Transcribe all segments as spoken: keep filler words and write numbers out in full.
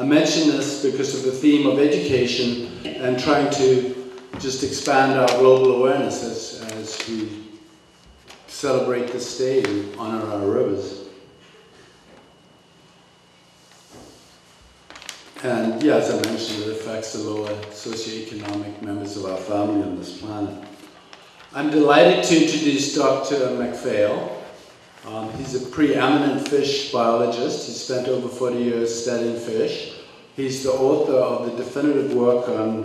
I mention this because of the theme of education and trying to just expand our global awareness as, as we celebrate this day and honor our rivers. And yeah, as I mentioned, it affects the lower socioeconomic members of our family on this planet. I'm delighted to introduce Doctor McPhail. Um, he's a preeminent fish biologist. He spent over forty years studying fish. He's the author of the definitive work on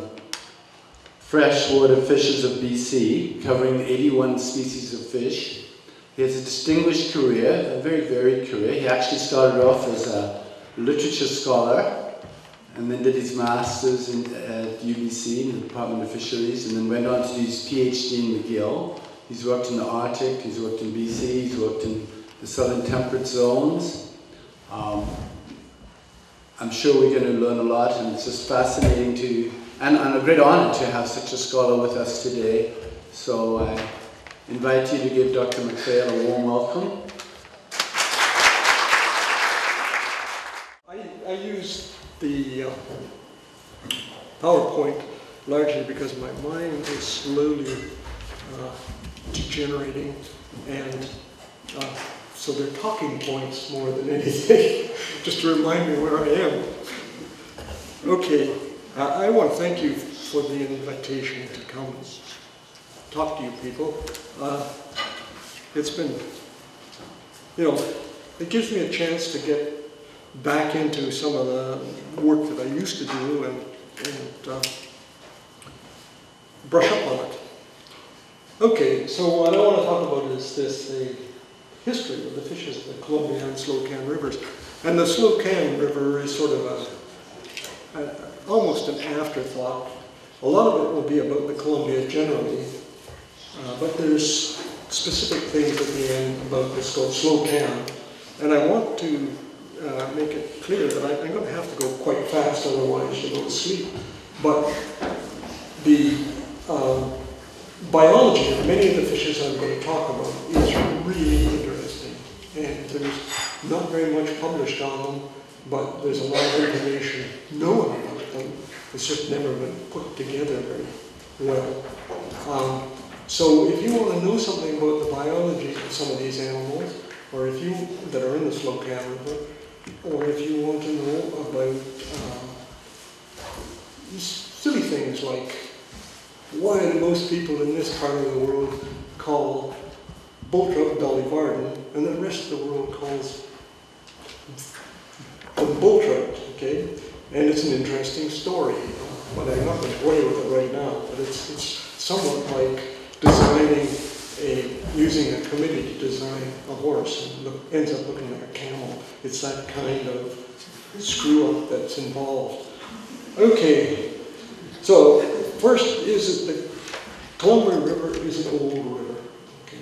freshwater fishes of B C, covering eighty-one species of fish. He has a distinguished career, a very varied career. He actually started off as a literature scholar, and then did his master's in, at U B C in the Department of Fisheries, and then went on to do his PhD in McGill. He's worked in the Arctic, he's worked in B C, he's worked in the southern temperate zones. Um, I'm sure we're going to learn a lot, and it's just fascinating to, and, and a great honor to have such a scholar with us today. So I invite you to give Doctor McPhail a warm welcome. I, I used the uh, PowerPoint largely because my mind is slowly uh, degenerating, and uh, so they're talking points more than anything, just to remind me where I am. Okay, uh, I want to thank you for the invitation to come and talk to you people. Uh, it's been, you know, it gives me a chance to get back into some of the work that I used to do and, and uh, brush up on it. Okay, so what I want to talk about is this, the history of the fishes of the Columbia and Slocan rivers. And the Slocan River is sort of a, a, almost an afterthought. A lot of it will be about the Columbia generally, uh, but there's specific things at the end about this called Slocan. And I want to Uh, make it clear that I, I'm going to have to go quite fast, otherwise you'll go to sleep. But the uh, biology of many of the fishes I'm going to talk about is really interesting, and there's not very much published on them, but there's a lot of information known about them. It's just never been put together very well. Um, so if you want to know something about the biology of some of these animals, or if you that are in the Slocan River, or if you want to know about uh, silly things like why do most people in this part of the world call bull trout Dolly Varden, and the rest of the world calls the bull trout, okay? And it's an interesting story. But I'm not going to play with it right now, but it's, it's somewhat like designing a, using a committee to design a horse and look, ends up looking like a camel. It's that kind of screw-up that's involved. Okay, so first is that the Columbia River is an old river. Okay.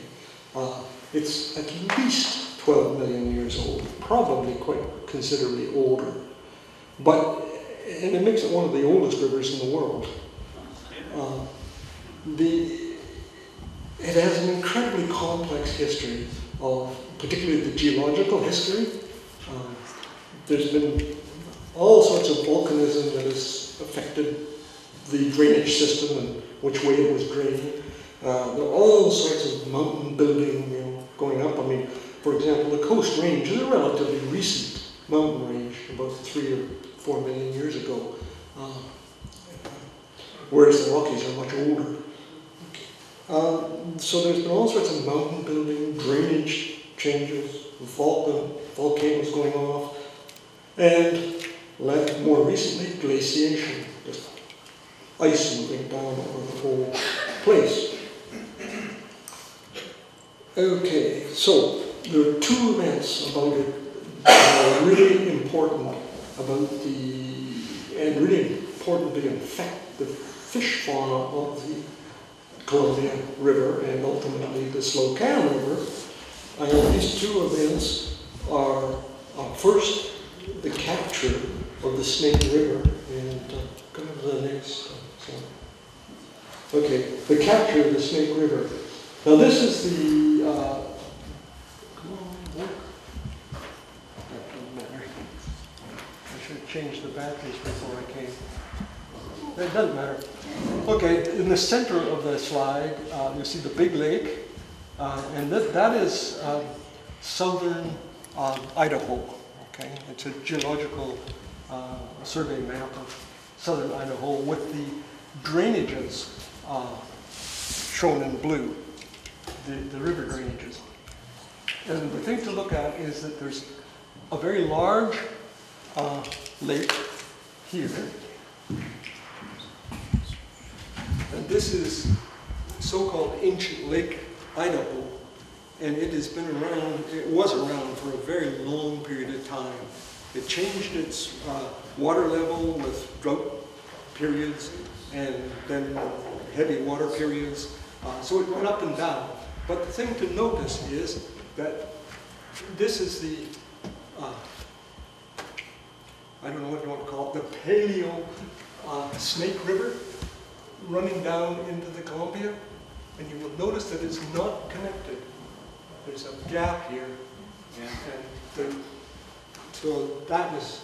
Uh, it's at least twelve million years old, probably quite considerably older. But, and it makes it one of the oldest rivers in the world. Uh, the It has an incredibly complex history of particularly the geological history. Um, there's been all sorts of volcanism that has affected the drainage system and which way it was drained. Uh, there are all sorts of mountain building, you know, going up. I mean, for example, the Coast Range is a relatively recent mountain range, about three or four million years ago, uh, whereas the Rockies are much older. Uh, so there's been all sorts of mountain building, drainage changes, volcan, volcanoes going off, and like more recently, glaciation, just ice moving down over the whole place. Okay, so there are two events about it that are really important about the, and really importantly affect the fish fauna of the Columbia River and ultimately the Slocan River. And these two events are uh, first the capture of the Snake River, and uh, go to the next slide. Okay, the capture of the Snake River. Now this is the uh, come on, work. That doesn't matter. I should change the back. fish before I came. It doesn't matter. Okay, in the center of the slide, uh, you see the big lake, uh, and that, that is uh, southern uh, Idaho. Okay, it's a geological uh, survey map of southern Idaho with the drainages uh, shown in blue, the, the river drainages. And the thing to look at is that there's a very large uh, lake here. And this is so-called ancient Lake Idaho. And it has been around, it was around for a very long period of time. It changed its uh, water level with drought periods and then heavy water periods. Uh, so it went up and down. But the thing to notice is that this is the, uh, I don't know what you want to call it, the paleo uh, Snake River running down into the Columbia. And you will notice that it's not connected. There's a gap here. Yeah. And the, so that was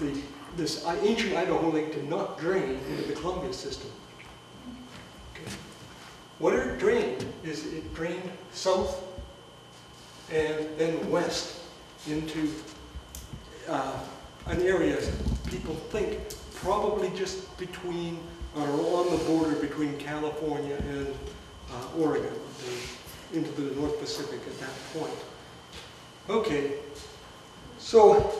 the, this ancient Idaho lake did not drain into the Columbia system. Okay. What it drained is it drained south and then west into uh, an area people think probably just between or on the border between California and uh, Oregon, the, into the North Pacific at that point. Okay, so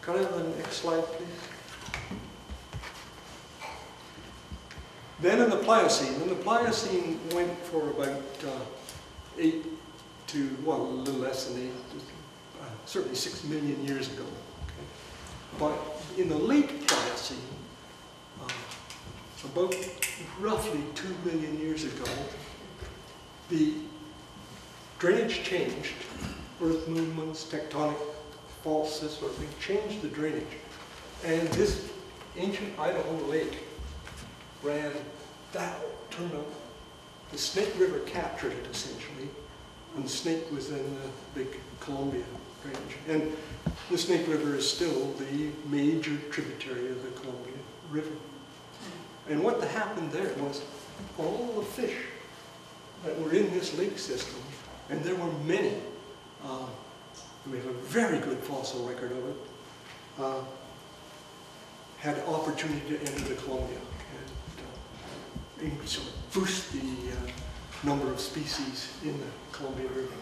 can I have the next slide, please? Then in the Pliocene, and the Pliocene went for about uh, eight to, well, a little less than eight, uh, certainly six million years ago. Okay. But in the late Pliocene, uh, about roughly two million years ago, the drainage changed, earth movements, tectonic faults, this sort of thing, changed the drainage. And this ancient Idaho lake ran that turned out. The Snake River captured it essentially, and the Snake was in the big Columbia drainage. And the Snake River is still the major tributary of the Columbia River. And what happened there was all the fish that were in this lake system, and there were many, uh, we have a very good fossil record of it, uh, had opportunity to enter the Columbia and uh, sort of boost the uh, number of species in the Columbia River.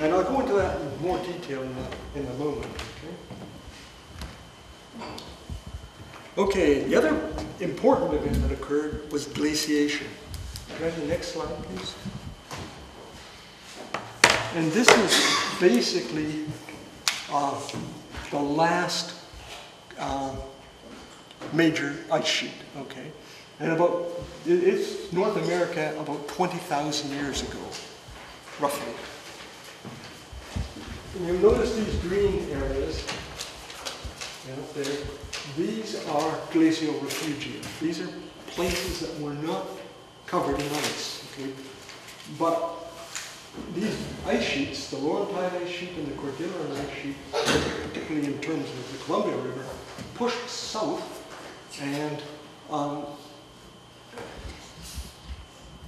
And I'll go into that in more detail in a, in a moment. Okay? Okay, the other important event that occurred was glaciation. Can I have the next slide, please? And this is basically uh, the last uh, major ice sheet, okay? And about, it's North America about twenty thousand years ago, roughly. And you'll notice these green areas, yeah, there. These are glacial refugia. These are places that were not covered in ice. Okay? But these ice sheets, the Laurentide ice sheet and the Cordilleran ice sheet, particularly in terms of the Columbia River, pushed south and um,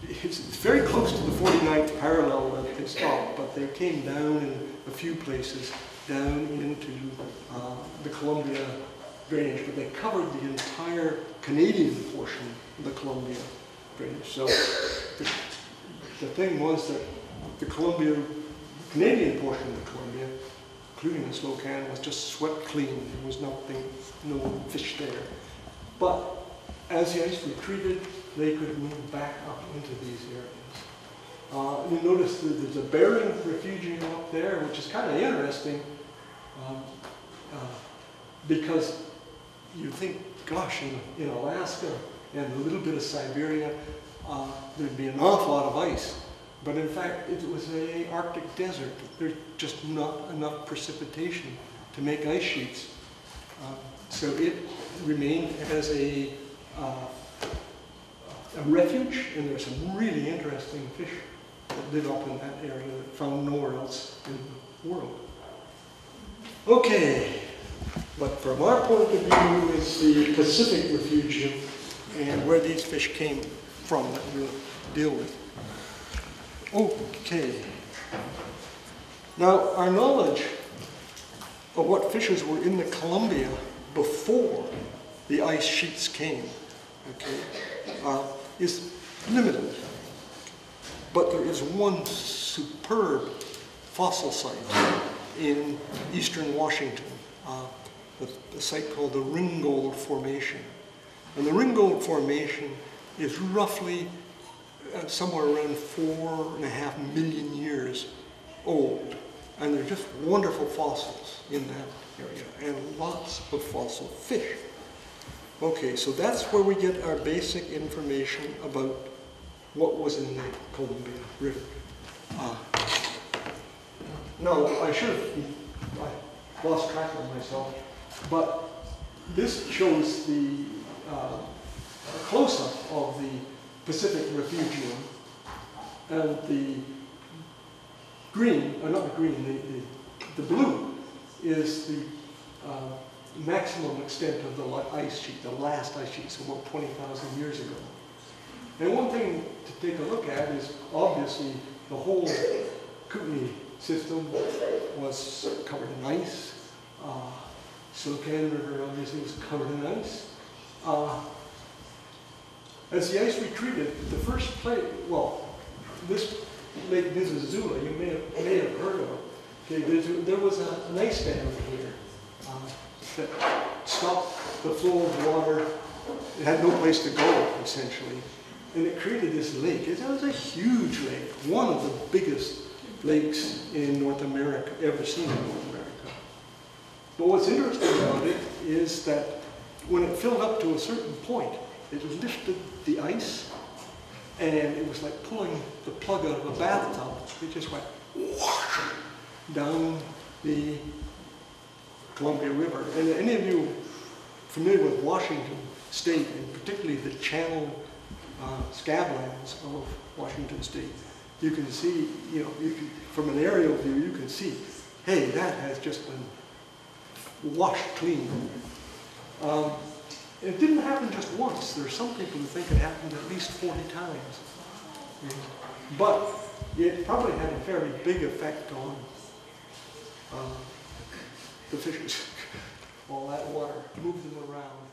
it's very close to the forty-ninth parallel that they stopped, but they came down in a few places down into uh, the Columbia drainage, but they covered the entire Canadian portion of the Columbia drainage. So the, the thing was that the Columbia, Canadian portion of the Columbia, including the Slocan, was just swept clean. There was nothing, no fish there. But as the ice retreated, they could move back up into these areas. Uh, you notice that there's a barren refugium up there, which is kind of interesting. Um, uh, Because you think, gosh, in, in Alaska and a little bit of Siberia, uh, there'd be an awful lot of ice. But in fact, it was an Arctic desert. There's just not enough precipitation to make ice sheets. Uh, so it remained as a, uh, a refuge, and there were some really interesting fish that live up in that area that found nowhere else in the world. Okay. But from our point of view is the Pacific refugium and where these fish came from that we'll deal with. Okay. Now, our knowledge of what fishes were in the Columbia before the ice sheets came, okay, uh, is limited. But there is one superb fossil site in eastern Washington, uh, a, a site called the Ringgold Formation. And the Ringgold Formation is roughly uh, somewhere around four and a half million years old. And they're just wonderful fossils in that area, and lots of fossil fish. Okay, so that's where we get our basic information about what was in the Columbia River. Uh, now, I should have I lost track of myself, but this shows the uh, close-up of the Pacific refugium, and the green, or not the green, the, the, the blue is the uh, maximum extent of the ice sheet, the last ice sheet, so about twenty thousand years ago. And one thing to take a look at is obviously the whole Kootenay system was covered in ice. Uh, Slocan River obviously was covered in ice. Uh, as the ice retreated, the first place, well, this Lake Missoula, you may have, may have heard of. Okay, there was a, an ice dam here uh, that stopped the flow of water. It had no place to go, essentially. And it created this lake. It was a huge lake, one of the biggest lakes in North America, ever seen in North America. But what's interesting about it is that when it filled up to a certain point, it lifted the ice, and it was like pulling the plug out of a bathtub. It just went whoosh, down the Columbia River. And any of you familiar with Washington State, and particularly the channel Uh, scablands of Washington State, you can see, you know, you can, from an aerial view, you can see, hey, that has just been washed clean. Um, it didn't happen just once. There are some people who think it happened at least forty times. But it probably had a very big effect on uh, the fishes. All that water moved them around.